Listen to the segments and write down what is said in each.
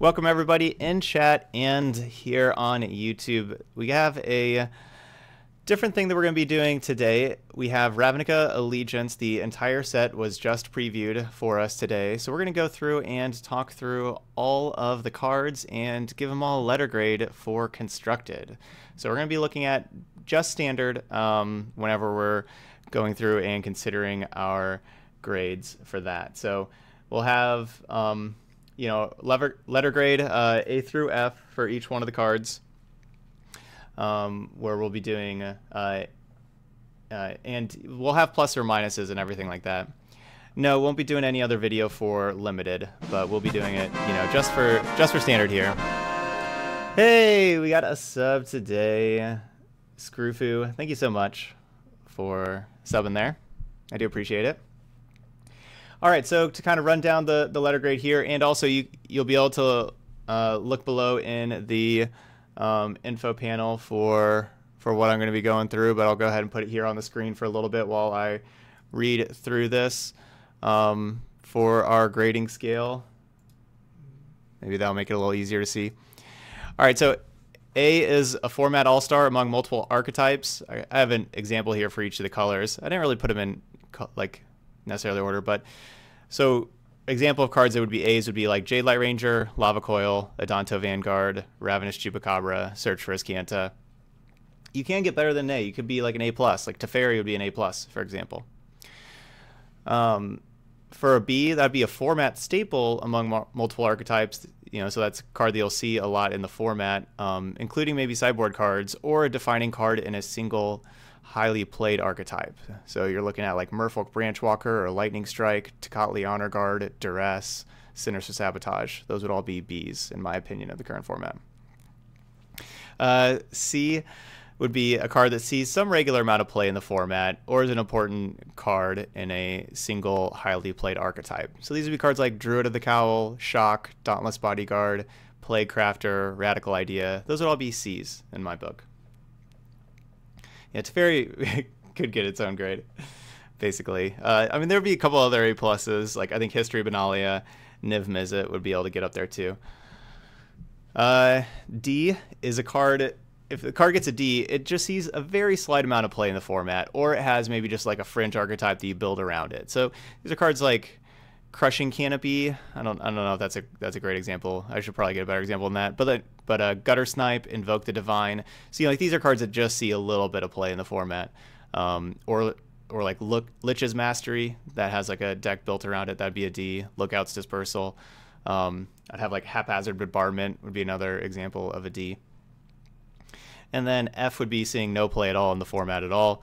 Welcome everybody in chat and here on YouTube. We have a different thing that we're going to be doing today. We have Ravnica Allegiance. The entire set was just previewed for us today. So we're going to go through and talk through all of the cards and give them all a letter grade for constructed. So we're going to be looking at just standard whenever we're going through and considering our grades for that. So we'll have, you know, letter grade A through F for each one of the cards. Where we'll be doing, and we'll have plus or minuses and everything like that. No, won't be doing any other video for limited, but we'll be doing it, you know, just for standard here. Hey, we got a sub today, Screwfu. Thank you so much for subbing there. I do appreciate it. All right, so to kind of run down the letter grade here, and also you'll be able to look below in the info panel for what I'm going to be going through, but I'll go ahead and put it here on the screen for a little bit while I read through this for our grading scale. Maybe that'll make it a little easier to see. All right, so A is a format all-star among multiple archetypes. I have an example here for each of the colors. I didn't really put them in like necessarily order, but so example of cards that would be A's would be like Jadelight Ranger, Lava Coil, Adanto Vanguard, Ravenous Chupacabra, Search for Azcanta. You can get better than an A. You could be like an A+. Like Teferi would be an A+, for example. For a B, that would be a format staple among multiple archetypes. You know, so that's a card that you'll see a lot in the format, including maybe sideboard cards or a defining card in a single highly played archetype. So you're looking at like Merfolk Branchwalker or Lightning Strike, Tocatli Honor Guard, Duress, Sinister Sabotage. Those would all be B's in my opinion of the current format. C would be a card that sees some regular amount of play in the format or is an important card in a single highly played archetype. So these would be cards like Druid of the Cowl, Shock, Dauntless Bodyguard, Plaguecrafter, Radical Idea. Those would all be C's in my book. Yeah, Teferi could get its own grade, basically. I mean, there would be a couple other A+, like I think History Benalia, Niv Mizzet would be able to get up there too. D is a card, if the card gets a D, it just sees a very slight amount of play in the format, or it has maybe just like a fringe archetype that you build around it. So these are cards like Crushing Canopy. I don't know if that's a great example. I should probably get a better example than that. But Gutter Snipe, Invoke the Divine. So you know, like these are cards that just see a little bit of play in the format. Or like Lich's Mastery that has like a deck built around it. That'd be a D. Lookout's Dispersal. I'd have like Haphazard Bombardment would be another example of a D. And then F would be seeing no play at all in the format at all.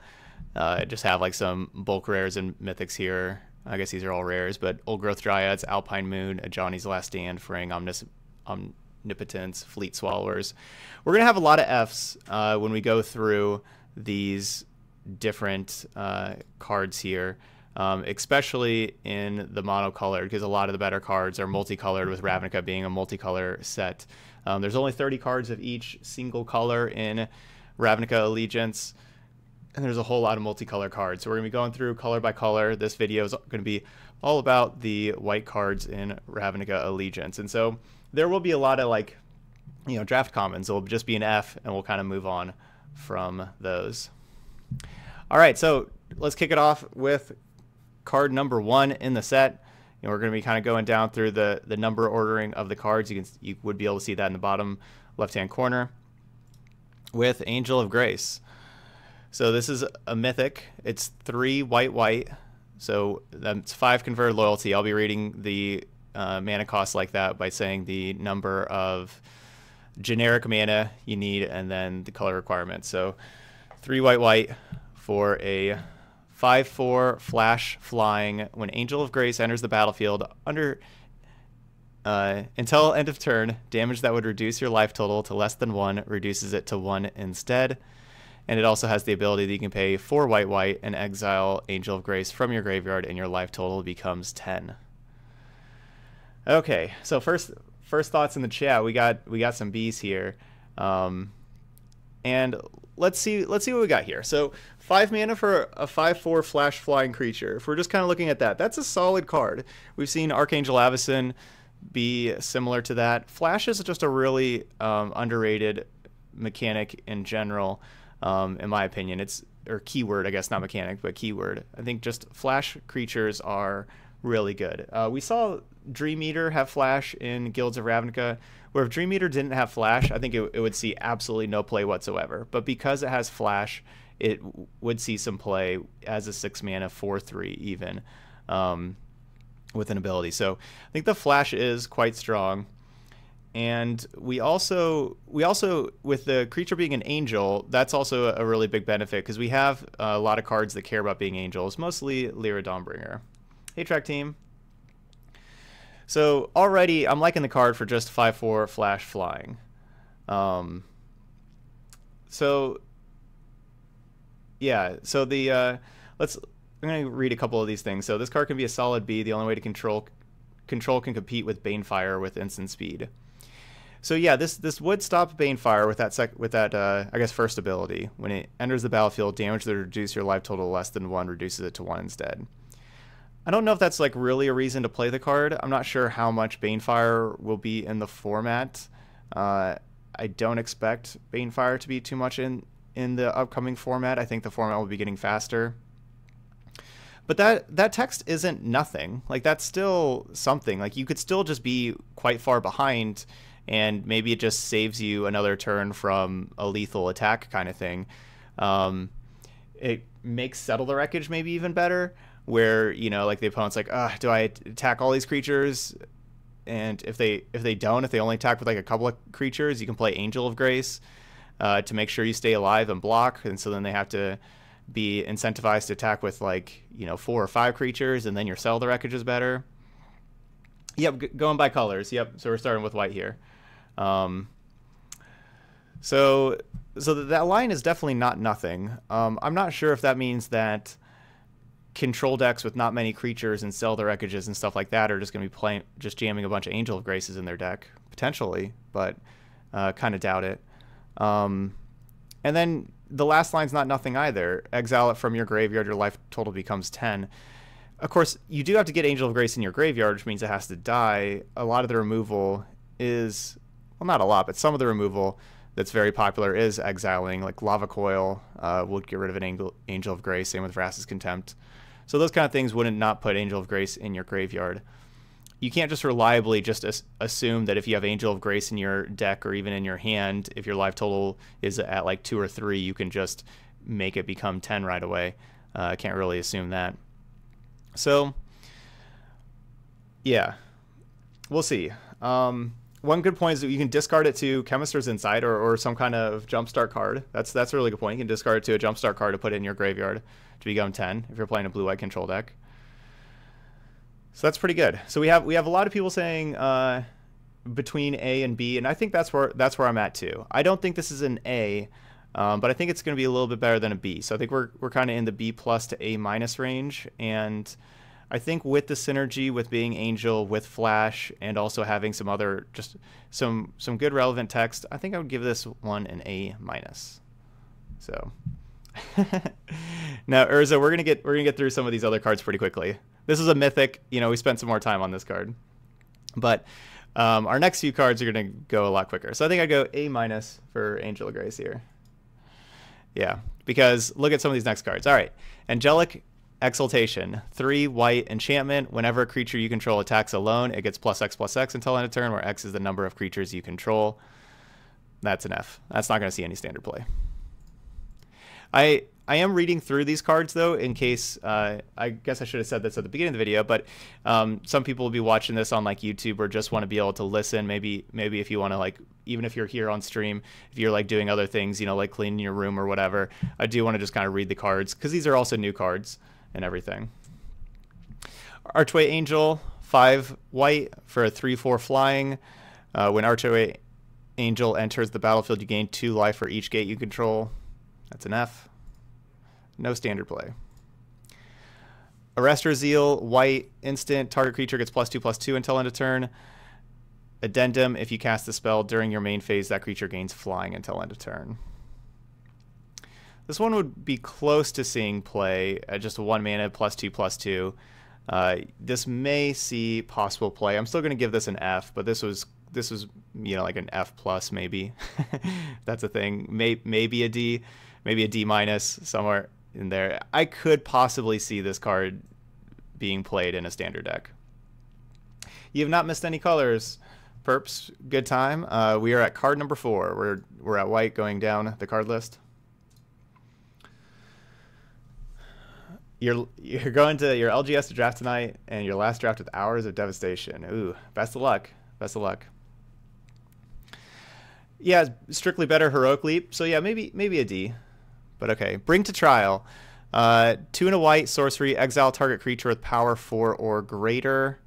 Just have like some bulk rares and mythics here. I guess these are all rares, but Old Growth Dryads, Alpine Moon, A Johnny's Last Stand, Fraying Omnipotence, Fleet Swallowers. We're going to have a lot of Fs when we go through these different cards here, especially in the monocolored, because a lot of the better cards are multicolored, with Ravnica being a multicolor set. There's only 30 cards of each single color in Ravnica Allegiance. And there's a whole lot of multicolor cards. So we're going to be going through color by color. This video is going to be all about the white cards in Ravnica Allegiance. And so there will be a lot of like, you know, draft commons. It'll just be an F and we'll kind of move on from those. All right, so let's kick it off with card number 1 in the set. And we're going to be kind of going down through the number ordering of the cards. You would be able to see that in the bottom left-hand corner with Angel of Grace. So this is a mythic. It's 3 white. So that's 5 converted loyalty. I'll be reading the mana cost like that by saying the number of generic mana you need and then the color requirements. So 3 white for a 5/4 flash flying. When Angel of Grace enters the battlefield until end of turn, damage that would reduce your life total to less than 1 reduces it to 1 instead. And it also has the ability that you can pay 4 white and exile Angel of Grace from your graveyard, and your life total becomes 10. Okay, so first thoughts in the chat. We got some B's here, and let's see what we got here. So 5 mana for a 5/4 flash flying creature. If we're just kind of looking at that, that's a solid card. We've seen Archangel Avacyn be similar to that. Flash is just a really underrated mechanic in general, in my opinion. It's, or keyword, I guess, not mechanic, but keyword. I think just Flash creatures are really good. We saw Dream Eater have Flash in Guilds of Ravnica, where if Dream Eater didn't have Flash, I think it would see absolutely no play whatsoever. But because it has Flash, it would see some play as a 6-mana 4/3 even, with an ability. So I think the Flash is quite strong. And we also with the creature being an angel, that's also a really big benefit, because we have a lot of cards that care about being angels, mostly Lyra Dawnbringer. Hey, Track Team. So already I'm liking the card for just 5/4 Flash flying. So yeah, so the I'm going to read a couple of these things. So this card can be a solid B. The only way to control can compete with Bane Fire with instant speed. So yeah, this would stop Bane Fire with that I guess first ability. When it enters the battlefield, damage that reduces your life total to less than 1 reduces it to 1 instead. I don't know if that's like really a reason to play the card. I'm not sure how much Bane Fire will be in the format. I don't expect Bane Fire to be too much in the upcoming format. I think the format will be getting faster. But that text isn't nothing. Like, that's still something. Like, you could still just be quite far behind, and maybe it just saves you another turn from a lethal attack kind of thing. It makes Settle the Wreckage maybe even better, where, you know, like the opponent's like, do I attack all these creatures? And if they only attack with like a couple of creatures, you can play Angel of Grace to make sure you stay alive and block. And so then they have to be incentivized to attack with, like, you know, 4 or 5 creatures, and then your Settle the Wreckage is better. Yep, going by colors. Yep, so we're starting with white here. So that line is definitely not nothing. I'm not sure if that means that control decks with not many creatures and Settle the Wreckages and stuff like that are just going to be jamming a bunch of Angel of Graces in their deck, potentially, but kind of doubt it. And then the last line's not nothing either. Exile it from your graveyard, your life total becomes 10. Of course, you do have to get Angel of Grace in your graveyard, which means it has to die. A lot of the removal is, well, not a lot, but some of the removal that's very popular is exiling, like Lava Coil will get rid of an Angel of Grace, same with Vrass's Contempt. So those kind of things wouldn't not put Angel of Grace in your graveyard. You can't just reliably just assume that if you have Angel of Grace in your deck or even in your hand, if your life total is at like 2 or 3, you can just make it become 10 right away. I can't really assume that. So, yeah, we'll see. One good point is that you can discard it to Chemister's Insight or some kind of Jumpstart card. That's a really good point. You can discard it to a Jumpstart card to put it in your graveyard to become 10 if you're playing a blue-white control deck. So that's pretty good. So we have a lot of people saying between A and B, and I think that's where I'm at too. I don't think this is an A, but I think it's going to be a little bit better than a B. So I think we're kind of in the B+ to A- range, and I think with the synergy with being Angel, with Flash, and also having some other just some good relevant text, I think I would give this one an A-. So now Urza, we're gonna get through some of these other cards pretty quickly. This is a mythic, you know, we spent some more time on this card. But our next few cards are going to go a lot quicker. So I think I'd go A- for Angel of Grace here. Yeah, because look at some of these next cards. All right, Angelic Exaltation. 3 white enchantment. Whenever a creature you control attacks alone, it gets +X/+X until end of turn, where X is the number of creatures you control. That's an F. That's not going to see any standard play. I am reading through these cards, though, in case, I guess I should have said this at the beginning of the video, but some people will be watching this on, like, YouTube or just want to be able to listen. Maybe if you want to, like, even if you're here on stream, if you're, like, doing other things, you know, like cleaning your room or whatever, I do want to just kind of read the cards, because these are also new cards and everything. Archway Angel, 5 white for a 3/4 flying. When Archway Angel enters the battlefield, you gain 2 life for each gate you control. That's an F. No standard play. Arrestor Zeal, white, instant. Target creature gets +2/+2 until end of turn. Addendum, if you cast the spell during your main phase, that creature gains flying until end of turn. This one would be close to seeing play at just 1 mana +2/+2. This may see possible play. I'm still going to give this an F, but this was like an F plus maybe. That's a thing. Maybe a D, maybe a D minus, somewhere in there. I could possibly see this card being played in a standard deck. You have not missed any colors, Perps. Good time. We are at card number 4. We're at white, going down the card list. You're going to your LGS to draft tonight, and your last draft with Hours of Devastation. Ooh, best of luck. Best of luck. Yeah, strictly better Heroic Leap. So yeah, maybe a D, but okay. Bring to Trial. 2 and a white sorcery, exile target creature with power 4 or greater.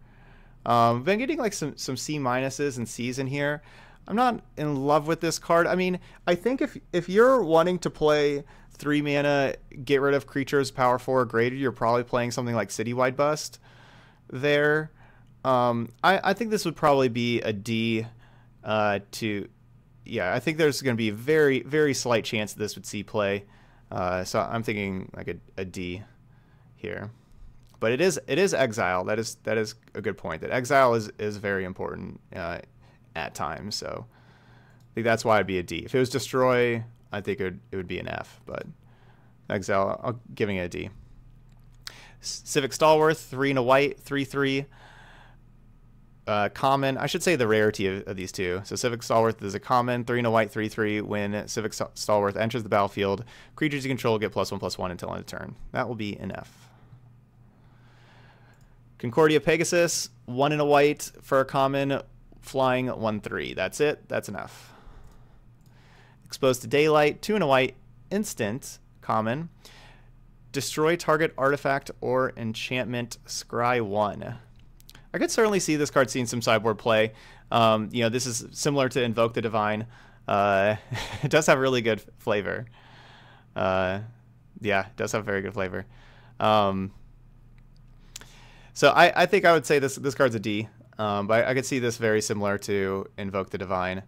Been getting like some C minuses and C's in here. I'm not in love with this card. I mean, I think if you're wanting to play 3 mana, get rid of creatures power 4 or greater, you're probably playing something like Citywide Bust there. I think this would probably be a D to, yeah, I think there's going to be a very, very slight chance that this would see play. So I'm thinking like a D here. But it is exile. That is a good point. That exile is very important at times. So I think that's why it'd be a D. If it was destroy, I think it would be an F. But exile, I'm giving it a D. Civic Stalwart, 3 and a white, 3/3. Common. I should say the rarity of these two. So Civic Stalwart is a common, 3 and a white, 3/3. When Civic Stalwart enters the battlefield, creatures you control get +1/+1 until end of turn. That will be an F. Concordia Pegasus, 1 and a white for a common, flying 1/3. That's it. That's enough. Exposed to Daylight, 2 and a white, instant, common. Destroy target artifact or enchantment, scry 1. I could certainly see this card seeing some sideboard play. This is similar to Invoke the Divine. It does have really good flavor. Yeah, it does have very good flavor. So I think I would say this card's a D, but I could see this very similar to Invoke the Divine.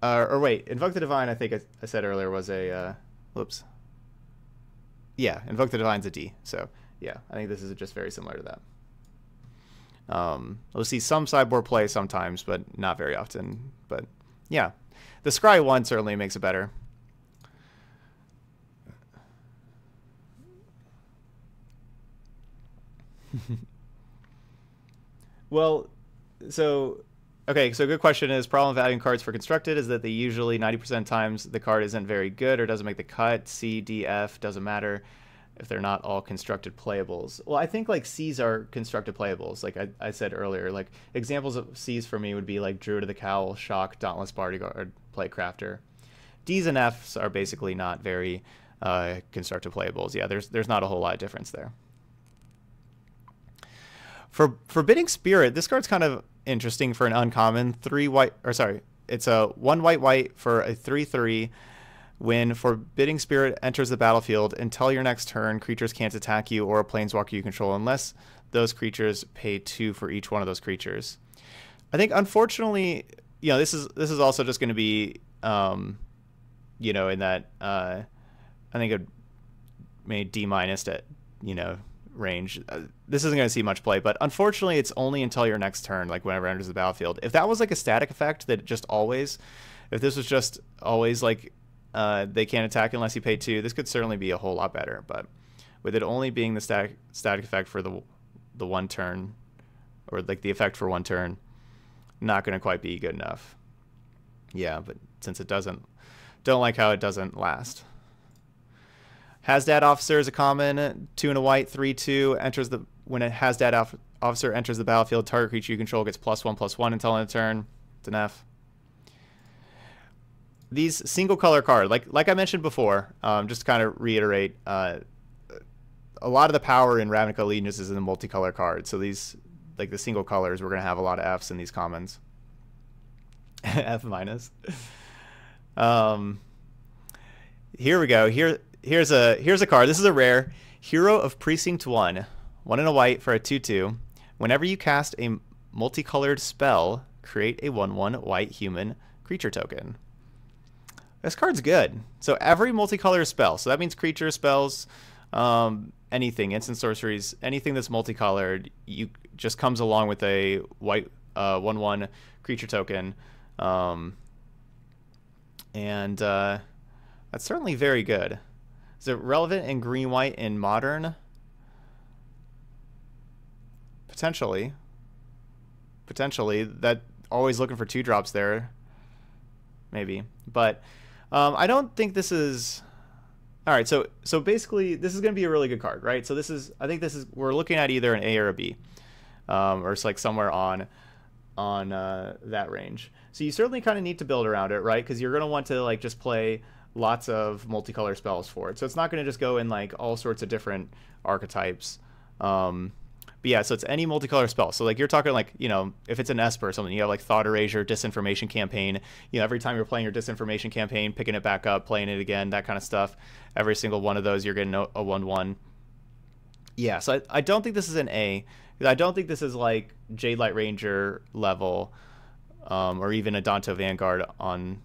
Or wait, Invoke the Divine, I think I said earlier, was a... whoops. Yeah, Invoke the Divine's a D. So, yeah, I think this is just very similar to that. We'll see some sideboard play sometimes, but not very often. But, yeah, the Scry 1 certainly makes it better. Well, so okay, so good question. Is problem of adding cards for constructed is that they usually 90% of times the card isn't very good or doesn't make the cut. C, D, F, doesn't matter if they're not all constructed playables. Well, I think like C's are constructed playables. Like I said earlier, like examples of C's for me would be like Druid of the Cowl, Shock, Dauntless Bodyguard, Plaguecrafter. D's and F's are basically not very constructed playables. Yeah, there's not a whole lot of difference there. For Forbidding Spirit, this card's kind of interesting for an uncommon. 3 white, or sorry, it's a 1 white for a 3/3. When Forbidding Spirit enters the battlefield, until your next turn, creatures can't attack you or a planeswalker you control unless those creatures pay 2 for each one of those creatures. I think unfortunately, this is also just going to be, in that I think it made D minus at, range. This isn't going to see much play, but unfortunately it's only until your next turn, like whenever it enters the battlefield. If that was like a static effect that just always, if this was just always like they can't attack unless you pay 2, this could certainly be a whole lot better. But with it only being the static effect for the one turn, or like the effect for one turn, not going to quite be good enough. Yeah, but since it doesn't, don't like how it doesn't last. Hazdat Officer is a common, 2 and a white, 3/2. Enters the when a Hazdat Officer enters the battlefield, target creature you control gets +1/+1 until end of turn. It's an F. These single color card, like I mentioned before, just to kind of reiterate, a lot of the power in Ravnica Allegiance is in the multicolor card. So these, like the single colors, we're gonna have a lot of Fs in these commons. F minus. Here we go. Here's a card. This is a rare. Hero of Precinct 1. 1 and a white for a 2/2. Whenever you cast a multicolored spell, create a 1/1 white human creature token. This card's good. So every multicolored spell. So that means creature spells, anything, instant sorceries, anything that's multicolored, you just comes along with a white 1/1 creature token. And that's certainly very good. Is it relevant in green white in modern? Potentially. Potentially. That always looking for 2-drops there. Maybe. But I don't think this is... Alright, so basically this is going to be a really good card, right? So this is, I think this is, we're looking at either an A or a B. Or it's like somewhere on that range. So you certainly kind of need to build around it, right? Because you're going to want to like just play lots of multicolor spells for it. So it's not going to just go in like all sorts of different archetypes. But yeah, so it's any multicolor spell. So like you're talking like, you know, if it's an Esper or something, you have like Thought Erasure, Disinformation Campaign. You know, every time you're playing your Disinformation Campaign, picking it back up, playing it again, that kind of stuff. Every single one of those, you're getting a 1/1. Yeah, so I don't think this is an A. I don't think this is like Jadelight Ranger level or even Adanto Vanguard on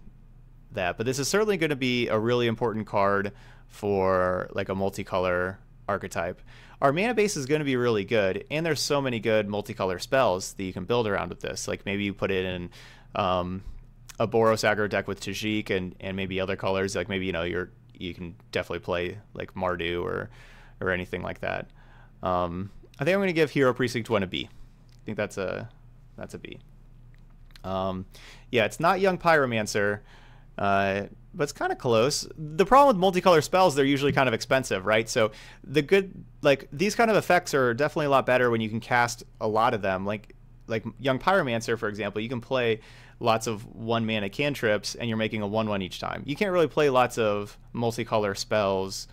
that. But this is certainly going to be a really important card for like a multicolor archetype. Our mana base is going to be really good, and there's so many good multicolor spells that you can build around with this. Like maybe you put it in a Boros aggro deck with Tajik and maybe other colors. Like maybe, you know, you can definitely play like Mardu or anything like that. I think I'm going to give Hero Precinct 1 a B. I think that's a B. Yeah, it's not Young Pyromancer, but it's kind of close. The problem with multicolor spells, they're usually kind of expensive, right? So the good, like these kind of effects are definitely a lot better when you can cast a lot of them. Like Young Pyromancer, for example, you can play lots of 1-mana cantrips, and you're making a 1/1 each time. You can't really play lots of multicolor spells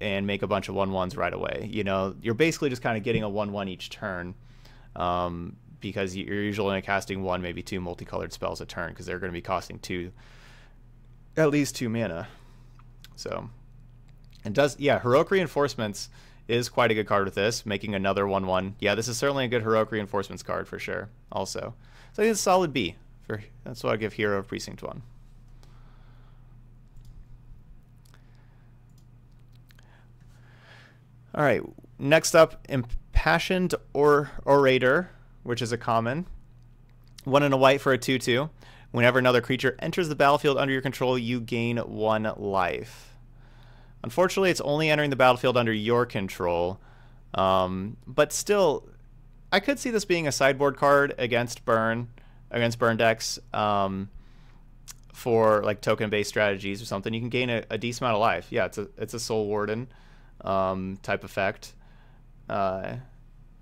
and make a bunch of 1/1s right away. You know, you're basically just kind of getting a 1/1 each turn because you're usually only casting 1, maybe 2 multicolored spells a turn because they're going to be costing 2, at least 2 mana. So, and does, yeah, Heroic Reinforcements is quite a good card with this, making another 1/1. Yeah, this is certainly a good Heroic Reinforcements card for sure also. So I think it's a solid B. That's what I give Hero of Precinct 1. All right, next up, Impassioned Orator, which is a common. 1 and a white for a 2/2. Whenever another creature enters the battlefield under your control, you gain 1 life. Unfortunately, it's only entering the battlefield under your control. But still, I could see this being a sideboard card against burn decks for like token-based strategies or something. You can gain a decent amount of life. Yeah, it's a Soul Warden type effect.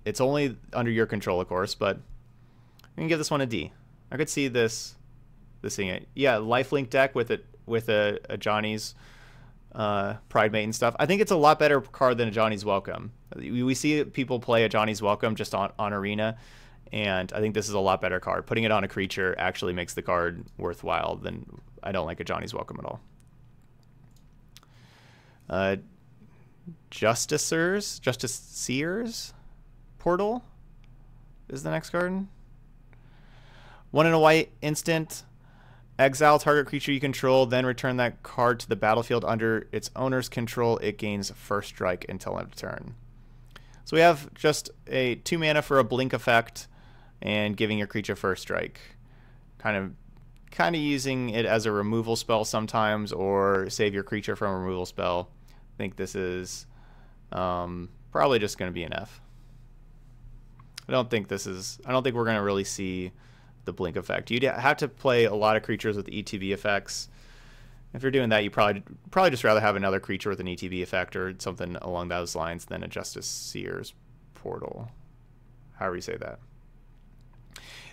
It's only under your control, of course, but I can give this one a D. I could see this thing. Yeah, lifelink deck with a Johnny's Pride Maiden stuff. I think it's a lot better card than a Johnny's Welcome. We see people play a Johnny's Welcome just on Arena, and I think this is a lot better card. Putting it on a creature actually makes the card worthwhile. Then I don't like a Johnny's Welcome at all. Justiciar's Portal is the next card. 1 and a white instant. Exile target creature you control, then return that card to the battlefield under its owner's control. It gains first strike until end of turn. So we have just a 2 mana for a blink effect and giving your creature first strike. Kind of using it as a removal spell sometimes, or save your creature from a removal spell. I think this is probably just going to be an F. I don't think we're going to really see the blink effect. You'd have to play a lot of creatures with ETB effects. If you're doing that, you probably just rather have another creature with an ETB effect or something along those lines than a Justiciar's Portal. However you say that.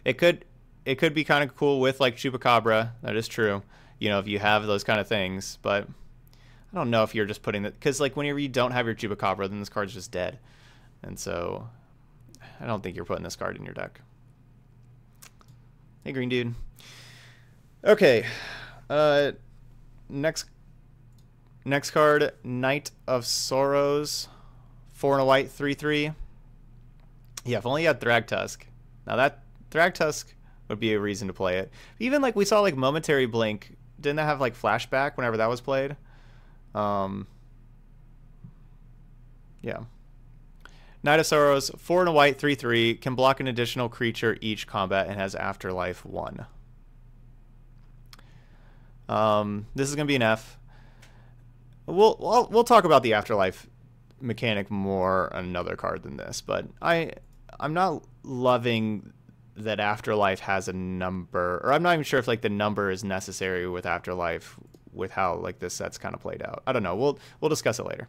It could be kind of cool with like Chupacabra. That is true. You know, if you have those kind of things, but I don't know if you're just putting that, because like whenever you don't have your Chupacabra, then this card's just dead. And so I don't think you're putting this card in your deck. Hey, green dude. Okay. Next card, Knight of Sorrows. 4 and a white, 3/3. Yeah, if only you had Thragtusk. Now that Thragtusk would be a reason to play it. Even like we saw like Momentary Blink. Didn't that have like Flashback whenever that was played? Yeah. Knight of Sorrows, 4 and a white, 3-3, can block an additional creature each combat and has Afterlife 1. This is going to be an F. We'll talk about the Afterlife mechanic more on another card than this, but I'm not loving that Afterlife has a number, or I'm not even sure if like the number is necessary with Afterlife with how like this set's kind of played out. I don't know. We'll discuss it later.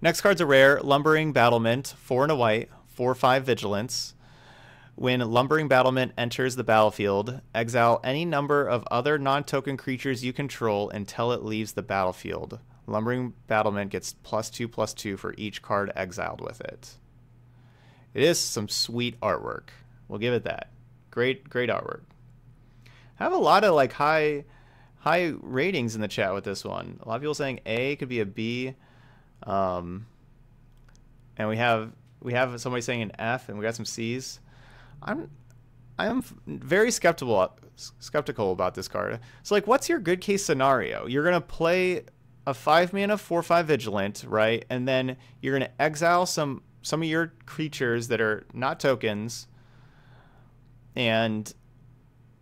Next card's a rare, Lumbering Battlement, 4 and a white, 4/5 vigilance. When Lumbering Battlement enters the battlefield, exile any number of other non-token creatures you control until it leaves the battlefield. Lumbering Battlement gets +2/+2 for each card exiled with it. It is some sweet artwork. We'll give it that. Great artwork. I have a lot of like high ratings in the chat with this one. A lot of people saying A, could be a B. And we have somebody saying an F, and we got some C's. I'm very skeptical about this card. So like, what's your good case scenario? You're gonna play a 5-mana 4/5 vigilant, right? And then you're gonna exile some of your creatures that are not tokens. And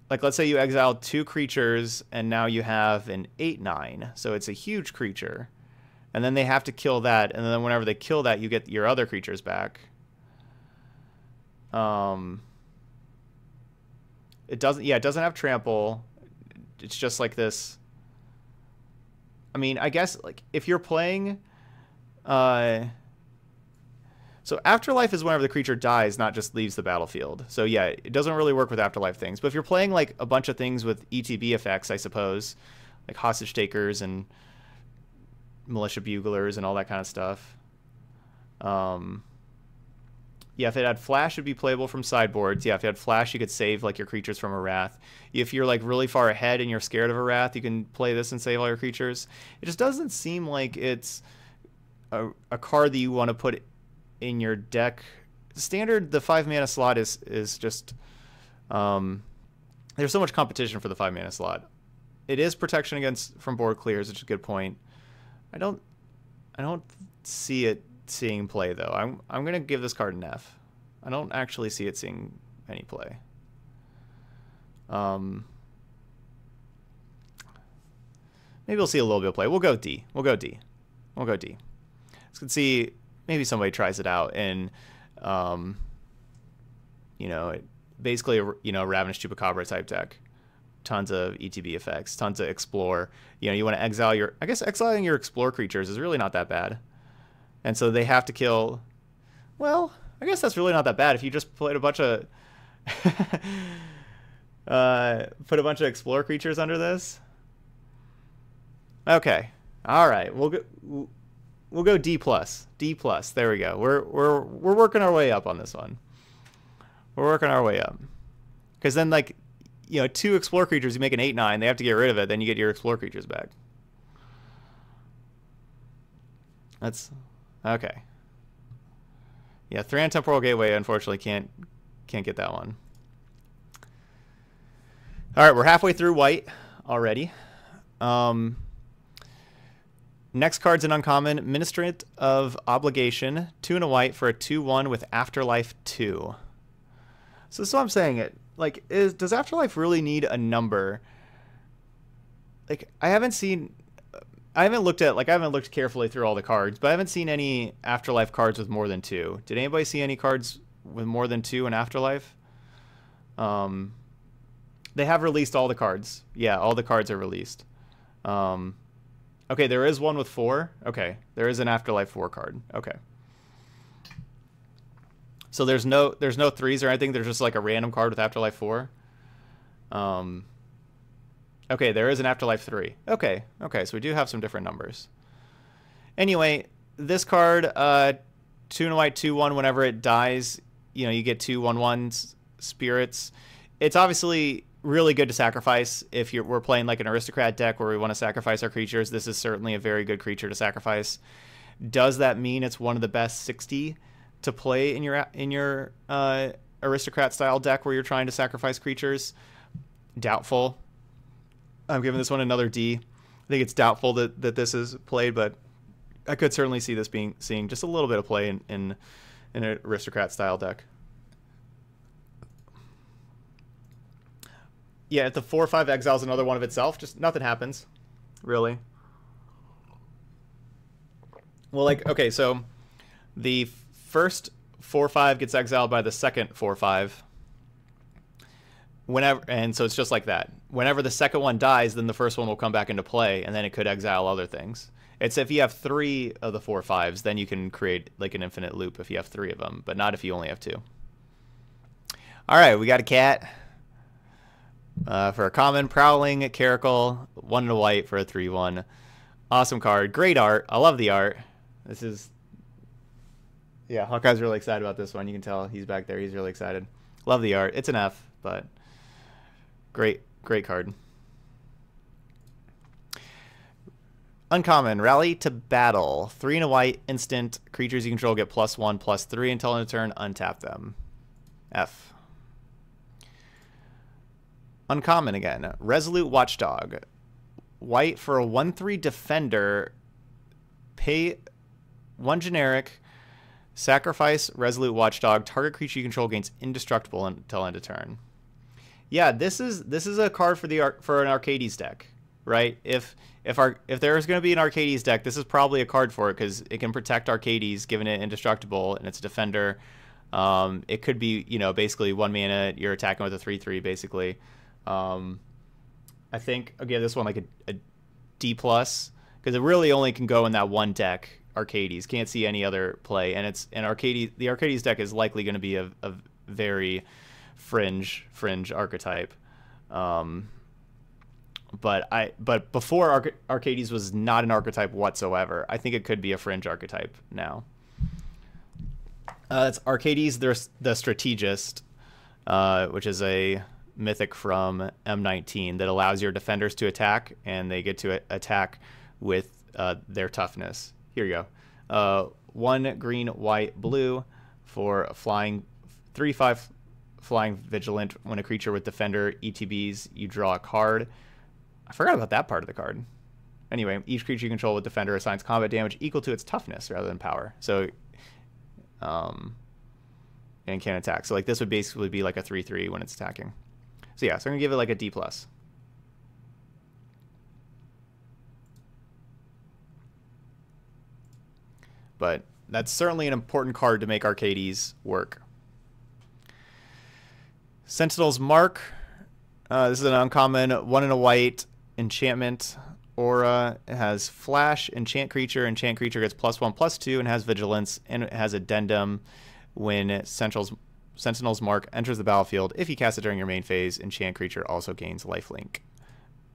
like, let's say you exiled 2 creatures, and now you have an 8/9, so it's a huge creature. And then they have to kill that, and then whenever they kill that, you get your other creatures back. It doesn't have trample. It's just like this. I mean, I guess like if you're playing, so Afterlife is whenever the creature dies, not just leaves the battlefield. So yeah, it doesn't really work with Afterlife things. But if you're playing like a bunch of things with ETB effects, I suppose, like Hostage Takers and Militia Buglers and all that kind of stuff. Yeah, if it had Flash, it'd be playable from sideboards. Yeah, if it had Flash, you could save like your creatures from a wrath. If you're like really far ahead and you're scared of a wrath, you can play this and save all your creatures. It just doesn't seem like it's a card that you want to put in your deck. Standard, the 5-mana slot is just there's so much competition for the 5-mana slot. It is protection against from board clears, which is a good point. I don't see it seeing play though. I'm gonna give this card an F. I don't actually see it seeing any play. Maybe we'll see a little bit of play. We'll go D. Let's see. Maybe somebody tries it out and you know, it basically Ravenous Chupacabra type deck. Tons of ETB effects, tons of explore. You know, you want to exile your, I guess exiling your explore creatures is really not that bad. And so they have to kill, well, I guess that's really not that bad if you just played a bunch of, put a bunch of explore creatures under this. Okay. All right. We'll go D plus. There we go. We're working our way up on this one. We're working our way up. Cause then like, you know, 2 explore creatures, you make an 8/9, they have to get rid of it, then you get your explore creatures back. That's okay. Yeah, Thran Temporal Gateway unfortunately can't get that one. Alright, we're halfway through white already. Next card's an uncommon, Ministrant of Obligation, 2 and a white for a 2/1 with Afterlife 2. So that's what I'm saying. Does Afterlife really need a number? Like, I haven't looked carefully through all the cards, but I haven't seen any Afterlife cards with more than 2. Did anybody see any cards with more than 2 in Afterlife? They have released all the cards. Yeah, all the cards are released. Okay, there is one with 4. Okay, there is an Afterlife 4 card. Okay. So there's no 3s or anything. There's just like a random card with Afterlife 4. Okay, there is an Afterlife 3. Okay, so we do have some different numbers. Anyway, this card, 2 and white, 2/1. Whenever it dies, you know, you get 2/1/1s spirits. It's obviously really good to sacrifice if we're playing like an aristocrat deck where we want to sacrifice our creatures. This is certainly a very good creature to sacrifice. Does that mean it's one of the best 60? To play in your aristocrat style deck where you're trying to sacrifice creatures? Doubtful. I'm giving this one another D. I think it's doubtful that this is played, but I could certainly see this being seeing just a little bit of play in an aristocrat style deck. Yeah, if the 4/5 exiles another one of itself, just nothing happens, really. Well, like, okay, so the first 4/5 gets exiled by the second 4/5. Whenever, and so it's just like that. Whenever the second one dies, then the first one will come back into play, and then it could exile other things. It's if you have 3 of the 4/5s, then you can create like an infinite loop if you have 3 of them, but not if you only have 2. All right, we got a cat for a common prowling caracal, 1 and a white for a 3/1. Awesome card, great art. I love the art. This is, yeah, Hawkeye's really excited about this one. You can tell he's back there. He's really excited. Love the art. It's an F, but great card. Uncommon, Rally to Battle. 3 and a white, instant. Creatures you control get +1/+3 until end of turn. Untap them. F. Uncommon again. Resolute Watchdog. White for a 1/3 defender. Pay 1 generic. Sacrifice Resolute Watchdog. Target creature you control gains indestructible until end of turn. Yeah, this is a card for the an Arcades deck, right? If there is going to be an Arcades deck, this is probably a card for it because it can protect Arcades, giving it indestructible, and it's a defender. It could be, you know, basically 1 mana. You're attacking with a 3/3, basically. I think I'll give this one like a D+, because it really only can go in that one deck. Arcades, can't see any other play, and it's an Arcades. The Arcades deck is likely going to be a very fringe archetype. But before Arcades was not an archetype whatsoever. I think it could be a fringe archetype now. It's Arcades, the Strategist, which is a mythic from M19 that allows your defenders to attack, and they get to attack with their toughness. Here you go. 1 green, white, blue for flying 3/5 flying vigilant. When a creature with defender ETBs, you draw a card. I forgot about that part of the card. Anyway, each creature you control with defender assigns combat damage equal to its toughness rather than power. So, and can attack. So like this would basically be like a 3/3 when it's attacking. So yeah, so I'm gonna give it like a D+. But that's certainly an important card to make Arcades work. Sentinel's Mark. This is an uncommon 1 and a white enchantment aura. It has flash, enchant creature. Enchant creature gets +1/+2 and has vigilance, and it has addendum. When Sentinel's Mark enters the battlefield, if you cast it during your main phase, enchant creature also gains lifelink.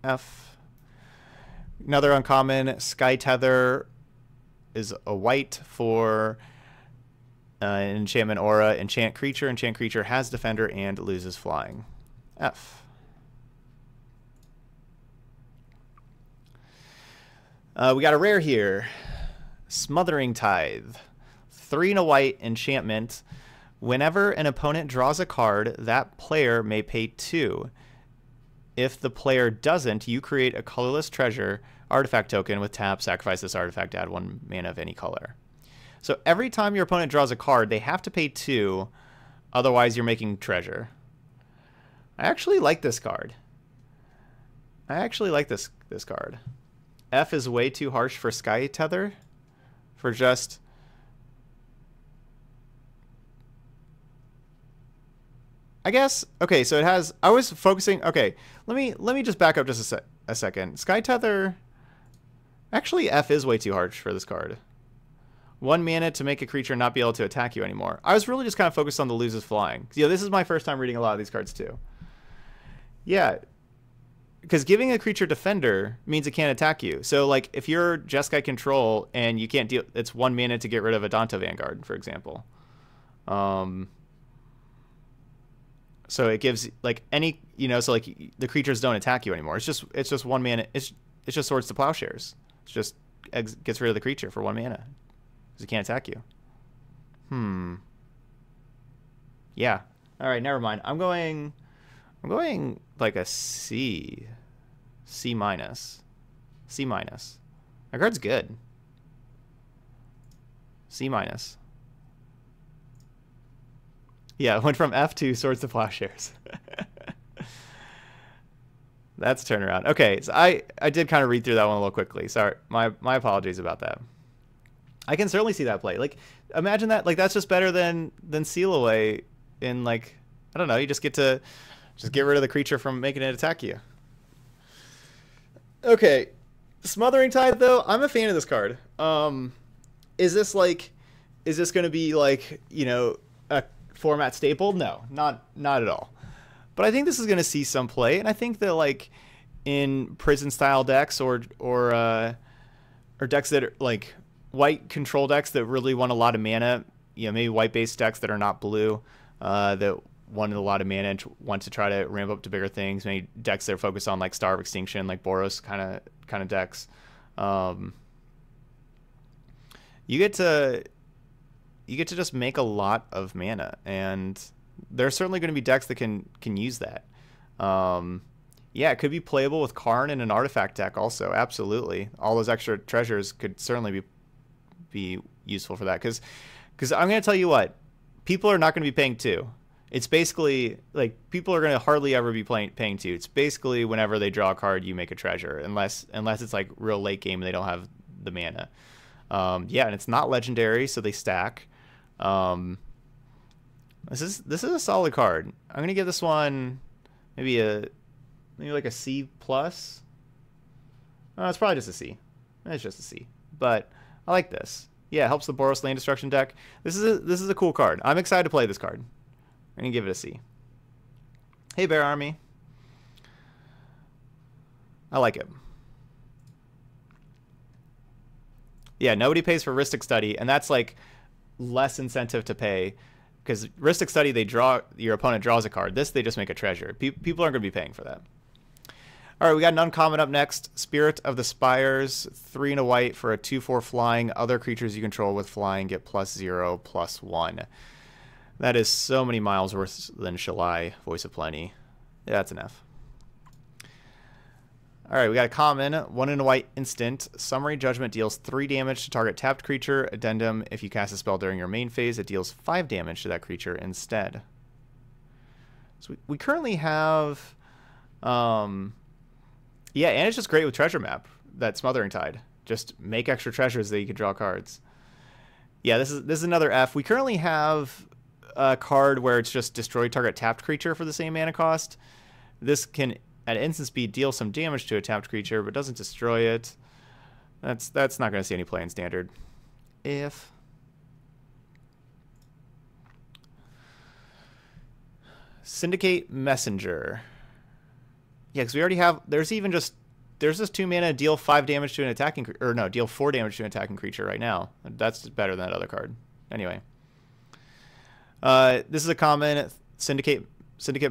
F. Another uncommon, Sky Tether. Is a white for an enchantment aura. Enchant creature. Enchant creature has defender and loses flying. F. We got a rare here. Smothering Tithe. 3 and a white enchantment. Whenever an opponent draws a card, that player may pay 2. If the player doesn't, you create a colorless treasure artifact token with tap, sacrifice this artifact, add 1 mana of any color. So every time your opponent draws a card, they have to pay 2, otherwise you're making treasure. I actually like this card. I actually like this card. F is way too harsh for Sky Tether, for just... I guess, okay, so it has, I was focusing, okay, let me just back up just a second. Sky Tether... Actually, F is way too harsh for this card. 1 mana to make a creature not be able to attack you anymore. I was really just kind of focused on the loses flying. You know, this is my first time reading a lot of these cards too. Yeah, because giving a creature defender means it can't attack you. So like if you're Jeskai Control and you can't deal, it's 1 mana to get rid of Adanto Vanguard, for example. So it gives like any, you know, so like the creatures don't attack you anymore. It's just 1 mana. It's just Swords to Plowshares. It just gets rid of the creature for 1 mana. Because it can't attack you. Yeah. All right, never mind. I'm going like a C. C-. C-. That card's good. C-. Yeah, it went from F to Swords to Plowshares. That's turnaround. Okay, so I did kind of read through that one a little quickly. Sorry, my apologies about that. I can certainly see that play. Like, imagine that. Like, that's just better than Seal Away in, like, I don't know. You just get to just get rid of the creature from making it attack you. Okay, Smothering Tide, though, I'm a fan of this card. Is this going to be, like, you know, a format staple? No, not at all. But I think this is going to see some play, and I think that, like, in prison style decks or decks that are, like, white control decks that really want a lot of mana, you know, maybe white based decks that are not blue, that want a lot of mana and want to try to ramp up to bigger things, maybe decks that are focused on, like, Star of Extinction, like Boros kind of decks. You get to just make a lot of mana, and there's certainly going to be decks that can use that. Yeah, it could be playable with Karn and an artifact deck also. Absolutely, all those extra treasures could certainly be useful for that. Because I'm going to tell you what, people are not going to be paying 2. It's basically like people are going to hardly ever be paying 2. It's basically whenever they draw a card, you make a treasure, unless it's like real late game and they don't have the mana. Yeah, and it's not legendary, so they stack. This is a solid card. I'm gonna give this one maybe like a C+. No, it's probably just a C. It's just a C. But I like this. Yeah, it helps the Boros Land Destruction deck. This is a cool card. I'm excited to play this card. I'm gonna give it a C. Hey, Bear Army. I like it. Yeah, nobody pays for Rhystic Study, and that's, like, less incentive to pay, because Rhystic Study, your opponent draws a card. This, they just make a treasure. People aren't going to be paying for that. All right, we got an uncommon up next. Spirit of the Spires, 3 and a white for a 2/4 flying. Other creatures you control with flying get +0/+1. That is so many miles worse than Shalai, Voice of Plenty. Yeah, that's an F. Alright, we got a common, 1 and a white instant. Summary Judgment deals 3 damage to target tapped creature. Addendum, if you cast a spell during your main phase, it deals 5 damage to that creature instead. So we currently have... yeah, and it's just great with Treasure Map, that Smothering Tide. Just make extra treasures that you can draw cards. Yeah, this is another F. We currently have a card where it's just destroy target tapped creature for the same mana cost. This can... at instant speed, deal some damage to a tapped creature, but doesn't destroy it. That's not going to see any play in standard. If. Syndicate Messenger. Yeah, because we already have... There's this 2 mana deal 5 damage to an attacking... Or no, deal 4 damage to an attacking creature right now. That's better than that other card. Anyway. This is a common, Syndicate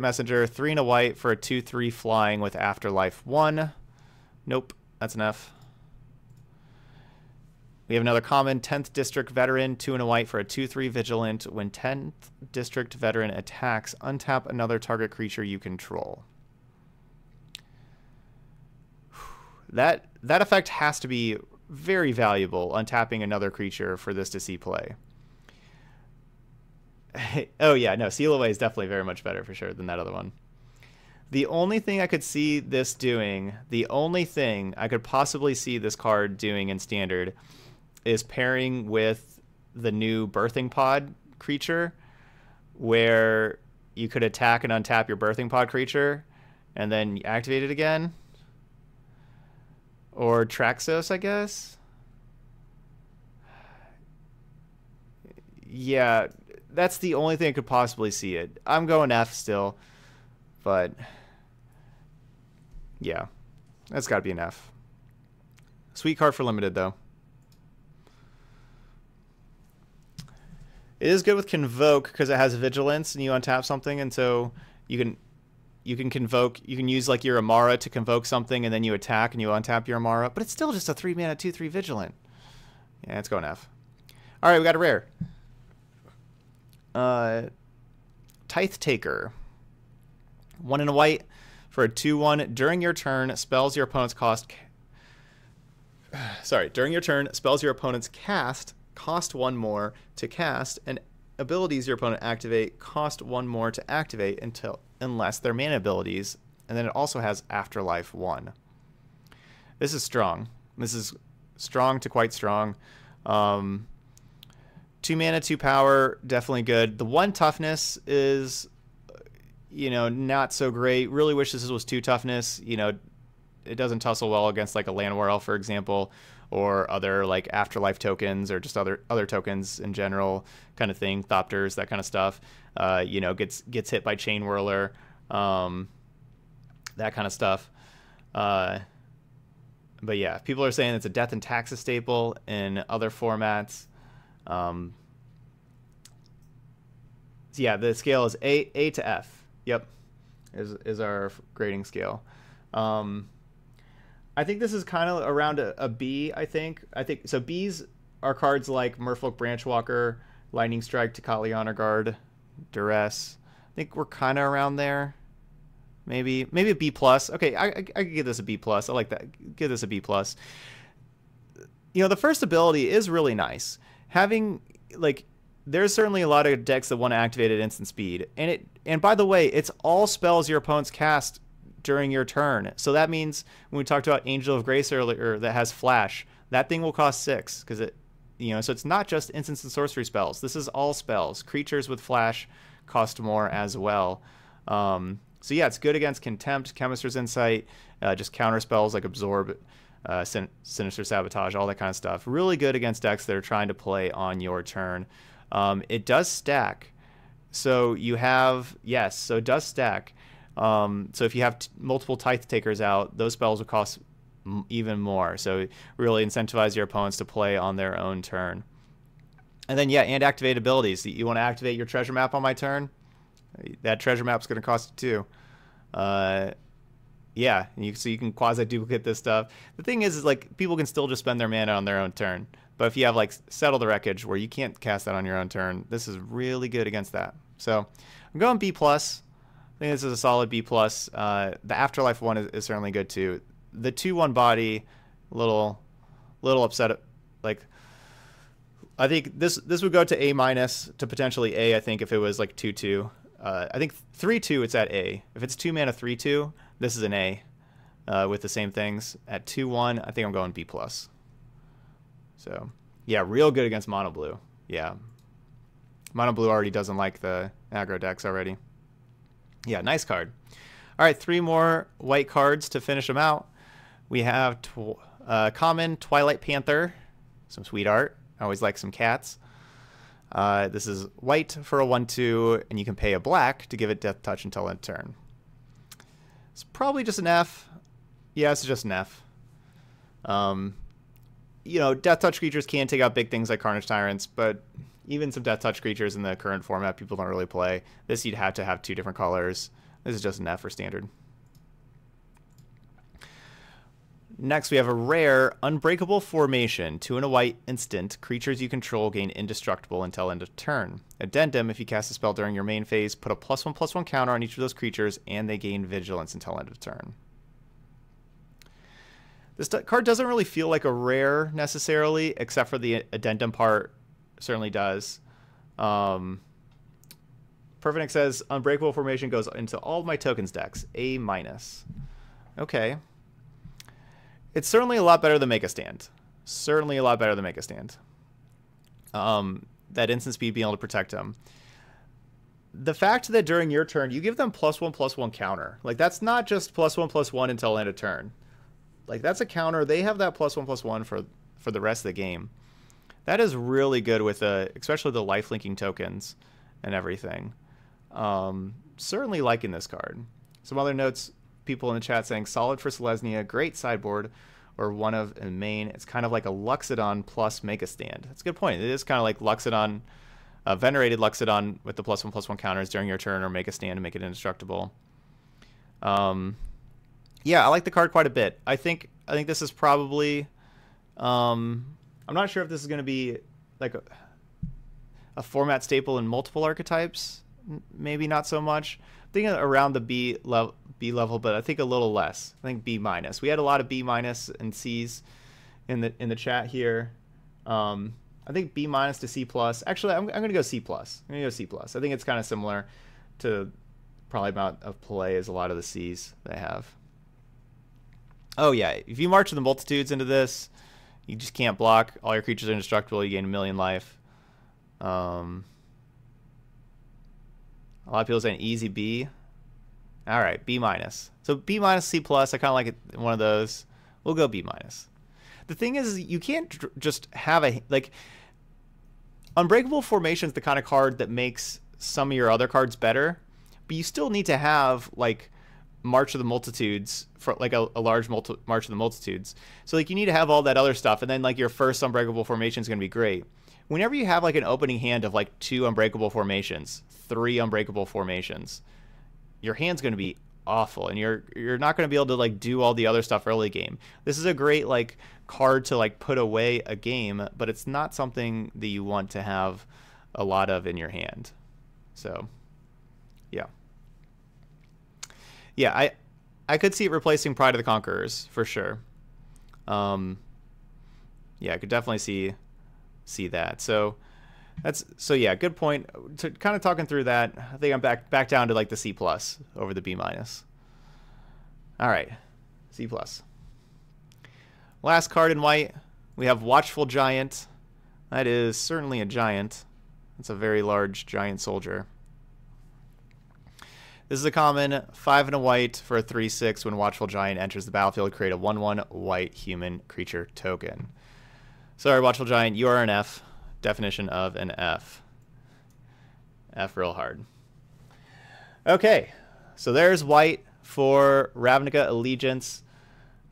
Messenger, 3 and a white for a 2/3 flying with Afterlife 1. Nope, that's an F. We have another common, 10th District Veteran, 2 and a white for a 2/3 vigilant. When 10th District Veteran attacks, untap another target creature you control. That effect has to be very valuable, untapping another creature for this to see play. Oh yeah, no, Seal Away is definitely very much better for sure than that other one. The only thing I could see this doing, the only thing I could possibly see this card doing in standard is pairing with the new Birthing Pod creature, where you could attack and untap your Birthing Pod creature and then activate it again. Or Traxos, I guess. Yeah. That's the only thing I could possibly see it. I'm going F still, but yeah, that's got to be an F. Sweet card for limited, though. It is good with Convoke because it has vigilance, and you untap something, and so you can convoke. You can use, like, your Amara to convoke something, and then you attack and you untap your Amara. But it's still just a 3 mana 2/3 vigilant. Yeah, it's going F. All right, we got a rare. Tithe Taker, 1 and a white for a 2/1. During your turn, spells your opponent's cast cost one more to cast, and abilities your opponent activate cost one more to activate unless they're mana abilities, and then it also has Afterlife 1. This is strong. This is strong to quite strong. 2 mana, 2 power, definitely good. The 1 toughness is, you know, not so great. Really wish this was 2 toughness. You know, it doesn't tussle well against like a Land War Elf, for example, or other like Afterlife tokens, or just other tokens in general, kind of thing. Thopters, that kind of stuff. You know, gets hit by Chain Whirler, that kind of stuff. But yeah, people are saying it's a death and taxes staple in other formats. So yeah, the scale is A to F. Yep, is our grading scale. I think this is kind of around a B, I think. So Bs are cards like Merfolk Branchwalker, Lightning Strike, Tocatli Honor Guard, Duress. I think we're kind of around there. Maybe a B+. Okay, I could give this a B+. I like that. Give this a B+. You know, the first ability is really nice. Having, like, there's certainly a lot of decks that want to activate at instant speed. And by the way, it's all spells your opponents cast during your turn. So that means when we talked about Angel of Grace earlier that has Flash, that thing will cost 6 because it, you know, so it's not just instants and sorcery spells. This is all spells. Creatures with Flash cost more as well. So yeah, it's good against Contempt, Chemister's Insight, just counter spells like Absorb, Sinister Sabotage, all that kind of stuff. Really good against decks that are trying to play on your turn. It does stack. So you have, yes, so it does stack. So if you have multiple Tithe Takers out, those spells will cost even more. So really incentivize your opponents to play on their own turn. And then, yeah, and activate abilities. You want to activate your treasure map on my turn? That treasure map's going to cost you 2. Yeah, so you can quasi-duplicate this stuff. The thing is like, people can still just spend their mana on their own turn. But if you have, like, Settle the Wreckage, where you can't cast that on your own turn, this is really good against that. So I'm going B+. I think this is a solid B+. The Afterlife one is certainly good, too. The 2-1 body, little upset. Like, I think this would go to A- to potentially A, I think, if it was like 2-2. I think 3-2, it's at A. If it's 2 mana 3-2, this is an A with the same things. At 2-1, I think I'm going B+. So, yeah, real good against Mono Blue. Yeah. Mono Blue already doesn't like the aggro decks already. Yeah, nice card. All right, 3 more white cards to finish them out. We have Common Twilight Panther. Some sweet art. I always like some cats. This is white for a 1/2, and you can pay a black to give it Death Touch until end turn. It's probably just an F. Yeah, it's just an F. You know, Death Touch creatures can take out big things like Carnage Tyrants, but even some Death Touch creatures in the current format people don't really play. This you'd have to have 2 different colors. This is just an F for standard. Next, we have a rare Unbreakable Formation. 2 and a white instant. Creatures you control gain indestructible until end of turn. Addendum, if you cast a spell during your main phase, put a +1/+1 counter on each of those creatures, and they gain vigilance until end of turn. This card doesn't really feel like a rare, necessarily, except for the addendum part. Certainly does. Perfect says, Unbreakable Formation goes into all of my tokens decks. A-. Okay. It's certainly a lot better than Make a Stand. Certainly a lot better than Make a Stand. That instant speed being able to protect them. The fact that during your turn, you give them +1/+1 counter. Like, that's not just +1/+1 until end of turn. Like, that's a counter. They have that +1/+1 for the rest of the game. That is really good with, especially the lifelinking tokens and everything. Certainly liking this card. Some other notes. People in the chat saying solid for Selesnya, great sideboard, or one of in main. It's kind of like a Luxodon plus Make a Stand. That's a good point. It is kind of like Luxodon, venerated Luxodon with the +1/+1 counters during your turn, or Make a Stand and make it indestructible. Yeah, I like the card quite a bit. I think this is probably. I'm not sure if this is going to be like a format staple in multiple archetypes. Maybe not so much. I'm thinking around the B level, but I think a little less. I think B-. We had a lot of B- and C's in the chat here. I think B minus to C plus. Actually, I'm gonna go C plus. I'm gonna go C plus. I think it's kind of similar to probably amount of play as a lot of the C's they have. Oh yeah, if you march the multitudes into this, you just can't block. All your creatures are indestructible. You gain 1,000,000 life. A lot of people say an easy B. All right, B minus. So B minus, C plus. I kind of like it, one of those. We'll go B minus. The thing is, you can't just have a like. Unbreakable Formation is the kind of card that makes some of your other cards better, but you still need to have like March of the Multitudes for like a large March of the Multitudes. So like you need to have all that other stuff, and then like your first Unbreakable Formation is going to be great. Whenever you have like an opening hand of like 2 Unbreakable Formations, 3 Unbreakable Formations, your hand's going to be awful, and you're not going to be able to like do all the other stuff early game. This is a great like card to like put away a game, but it's not something that you want to have a lot of in your hand. So yeah, I could see it replacing Pride of the Conquerors for sure. Yeah, I could definitely see that. So that's, so yeah, good point. To kind of talking through that, I think I'm back down to like the C plus over the B minus. All right, C plus. Last card in white, we have Watchful Giant. That is certainly a giant. That's a very large giant soldier. This is a common 5 and a white for a 3/6. When Watchful Giant enters the battlefield, create a 1/1 white human creature token. Sorry, Watchful Giant, you are an F. Definition of an F. F real hard. Okay, so there's white for Ravnica Allegiance.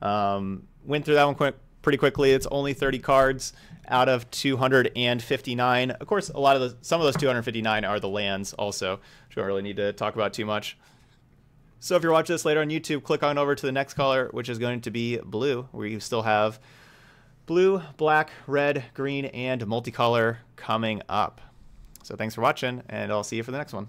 Went through that one pretty quickly. It's only 30 cards out of 259. Of course, a lot of some of those 259 are the lands also, which we don't really need to talk about too much. So if you're watching this later on YouTube, click on over to the next color, which is going to be blue, where you still have blue, black, red, green, and multicolor coming up. So thanks for watching, and I'll see you for the next one.